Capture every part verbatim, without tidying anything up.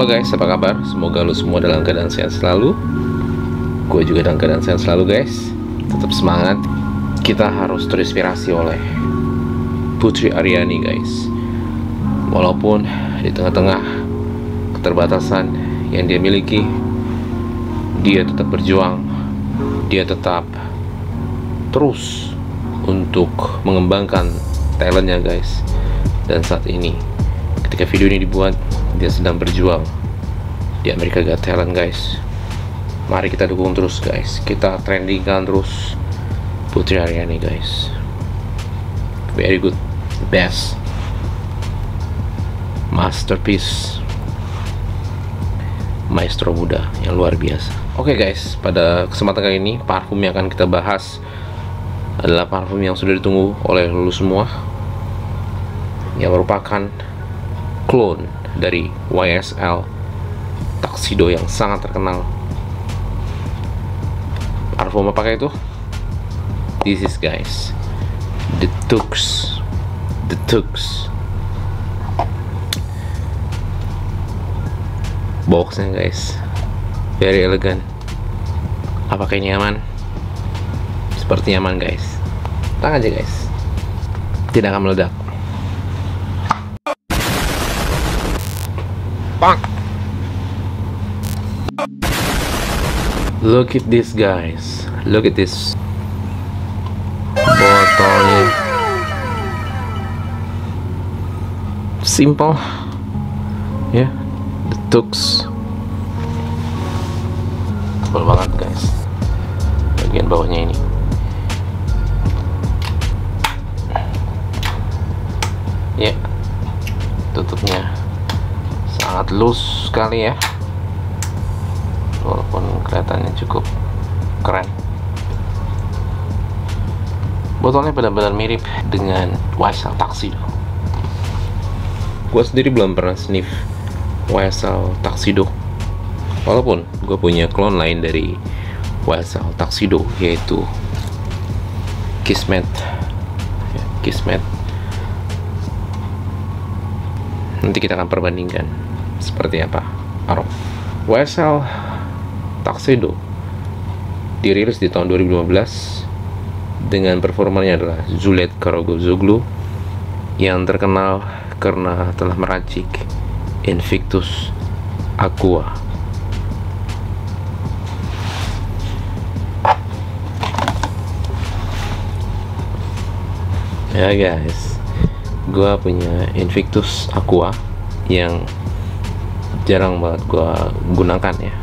Halo guys, apa kabar? Semoga lu semua dalam keadaan sehat selalu. Gue juga dalam keadaan sehat selalu guys. Tetap semangat. Kita harus terinspirasi oleh Putri Aryani guys. Walaupun di tengah-tengah keterbatasan yang dia miliki, dia tetap berjuang. Dia tetap terus untuk mengembangkan talentnya guys. Dan saat ini ketika video ini dibuat, dia sedang berjuang di Amerika Got Talent guys. Mari kita dukung terus guys. Kita trendingkan terus Putri Aryani guys. Very good, best, masterpiece, maestro Buddha yang luar biasa. Oke guys, pada kesempatan kali ini parfum yang akan kita bahas adalah parfum yang sudah ditunggu oleh lu semua, yang merupakan clone dari Y S L Tuxedo yang sangat terkenal. Parfum apa itu? This is guys, the Tux, the Tux. Boxnya guys, very elegan. Apakah ini aman? Seperti aman guys. Tangan aja guys, tidak akan meledak. Look at this guys, look at this. Botolnya simple ya, yeah. The Tux tebal banget guys. Bagian bawahnya ini ya, yeah. Tutupnya sangat loose sekali ya, walaupun kelihatannya cukup keren. Botolnya benar-benar mirip dengan Y S L Tuxedo. Gue sendiri belum pernah sniff Y S L Tuxedo, walaupun gue punya clone lain dari Y S L Tuxedo, yaitu Kismet. Kismet nanti kita akan perbandingkan seperti apa aroma. Y S L Tuxedo dirilis di tahun dua ribu lima belas dengan performanya adalah Zulet Karoguzoglu yang terkenal karena telah meracik Invictus Aqua. Ya guys, gua punya Invictus Aqua yang jarang banget gua gunakan ya.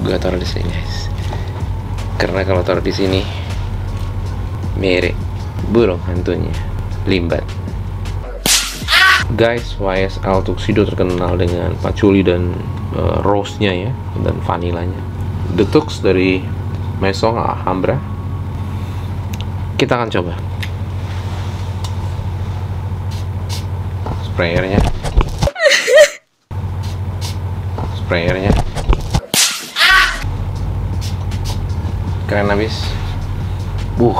Gua taruh di sini guys, karena kalau taruh di sini mirip burung hantunya limbat guys. Y S L Tuxedo terkenal dengan patchouli dan uh, rose-nya ya, dan vanilanya. The Tux dari Maison Alhambra. Kita akan coba sprayernya. Sprayernya keren habis. Buh,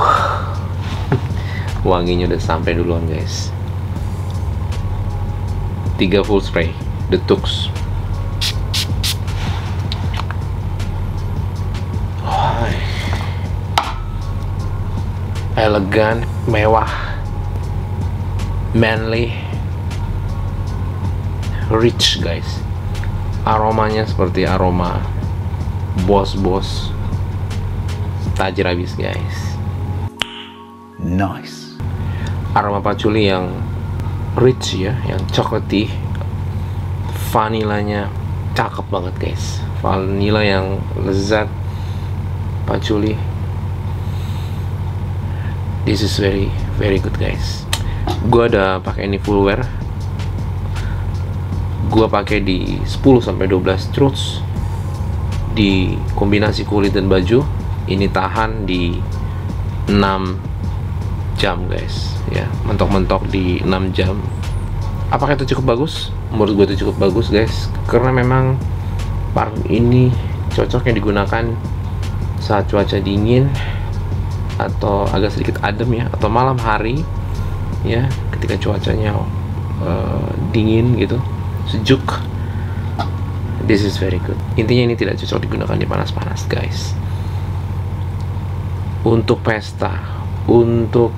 wanginya udah sampai duluan guys. Tiga full spray The Tux. Oh, elegan, mewah, manly, rich guys. Aromanya seperti aroma bos-bos tajir habis guys. Nice. Aroma patchouli yang rich ya, yang chocolatey. Vanilanya cakep banget guys. Vanila yang lezat, patchouli. This is very very good guys. Gua ada pakai ini full wear. Gua pakai di sepuluh sampai dua belas strokes di kombinasi kulit dan baju. Ini tahan di enam jam guys ya, mentok-mentok di enam jam. Apakah itu cukup bagus? Menurut gue itu cukup bagus guys, karena memang parfum ini cocoknya digunakan saat cuaca dingin atau agak sedikit adem ya, atau malam hari ya, ketika cuacanya uh, dingin gitu, sejuk. This is very good. Intinya ini tidak cocok digunakan di panas-panas, guys. Untuk pesta, untuk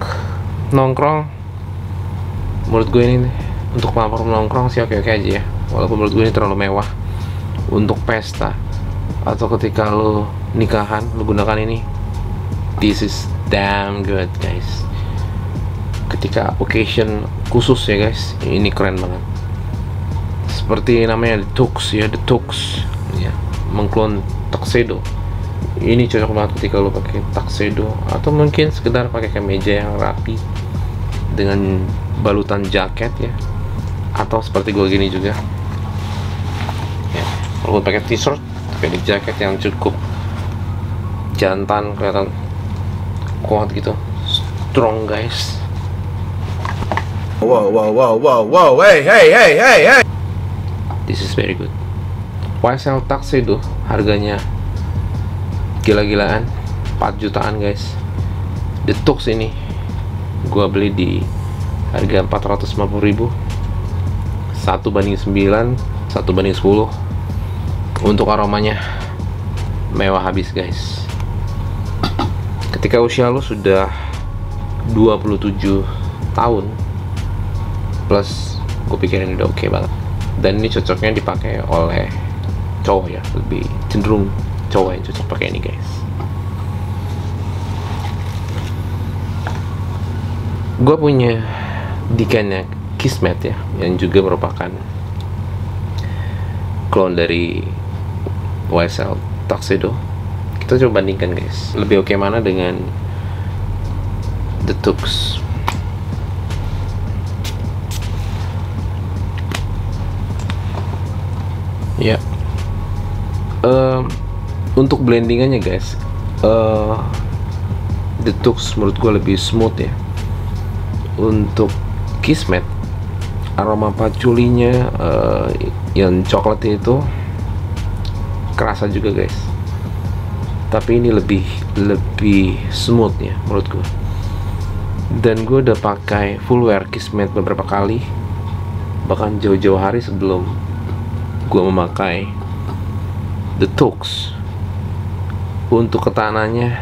nongkrong, menurut gue ini untuk platform nongkrong sih oke-oke aja ya. Walaupun menurut gue ini terlalu mewah. Untuk pesta atau ketika lo nikahan, lo gunakan ini. This is damn good, guys. Ketika occasion khusus ya, guys, ini keren banget. Seperti namanya The Tux ya, The Tux ya, mengklon Tuxedo. Ini cocok banget ketika lo pakai Tuxedo atau mungkin sekedar pakai kemeja yang rapi dengan balutan jaket ya, atau seperti gue gini juga ya, walaupun pakai t-shirt tapi ada jaket yang cukup jantan, kelihatan kuat gitu, strong, guys. Wow wow wow wow wow, hey hey hey hey hey. This is very good. Y S L Tuxedo harganya gila-gilaan, empat jutaan, guys. The Tux ini gua beli di harga empat ratus lima puluh ribu, satu banding sembilan, satu banding sepuluh. Untuk aromanya mewah habis, guys. Ketika usia lo sudah dua puluh tujuh tahun plus, gue pikirin udah oke okay banget. Dan ini cocoknya dipakai oleh cowok ya, lebih cenderung cowok yang cocok pakai ini, guys. Gue punya dikannya Kismet ya, yang juga merupakan klon dari Y S L Tuxedo. Kita coba bandingkan, guys, lebih oke okay mana dengan The Tux. Ya, yeah. uh, untuk blendingannya, guys, uh, The Tux menurut gue lebih smooth ya. Untuk Kismet, aroma paculinya uh, yang coklat itu kerasa juga, guys. Tapi ini lebih lebih smooth ya menurut gue. Dan gue udah pakai full wear Kismet beberapa kali, bahkan jauh-jauh hari sebelum gue memakai The Tux. Untuk ketanannya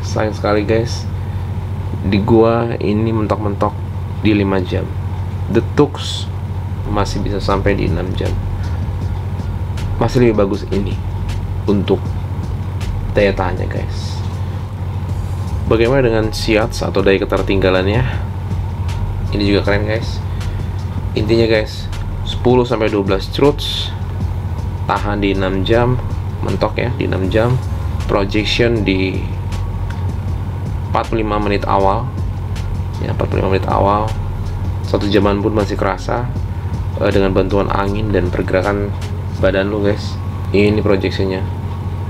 sayang sekali, guys, di gua ini mentok-mentok di lima jam. The Tux masih bisa sampai di enam jam. Masih lebih bagus ini untuk daya tahannya, guys. Bagaimana dengan siats atau daya ketertinggalannya? Ini juga keren, guys. Intinya, guys, sepuluh sampai dua belas struts, tahan di enam jam, mentok ya di enam jam, projection di empat puluh lima menit awal ya, empat puluh lima menit awal, satu jaman pun masih kerasa uh, dengan bantuan angin dan pergerakan badan lu, guys. Ini projectionnya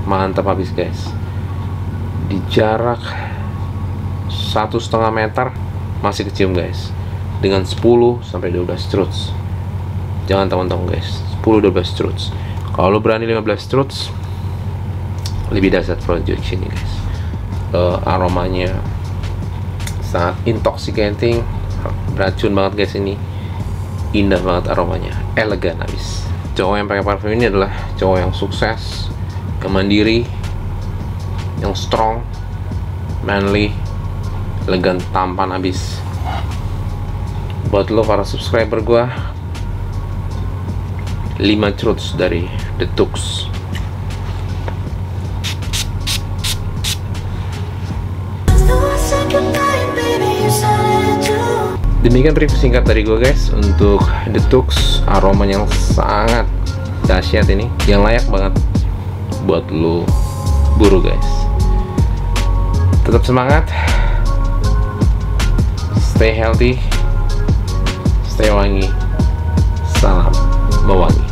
mantap habis, guys. Di jarak satu setengah meter masih kecium, guys, dengan sepuluh sampai dua belas struts. Jangan tanggung-tanggung, guys, sepuluh sampai dua belas struts. Kalau lo berani lima belas struts, lebih dasar projection ini, guys. Uh, aromanya sangat intoxicating, beracun banget, guys. Ini indah banget aromanya, elegan habis. Cowok yang pakai parfum ini adalah cowok yang sukses, kemandiri, yang strong, manly, elegan, tampan habis. Buat lo para subscriber gua, lima truths dari The Tux. Demikian review singkat dari gue, guys, untuk The Tux. Aroma yang sangat dahsyat ini, yang layak banget buat lo buru, guys. Tetap semangat, stay healthy, stay wangi, salam mewangi.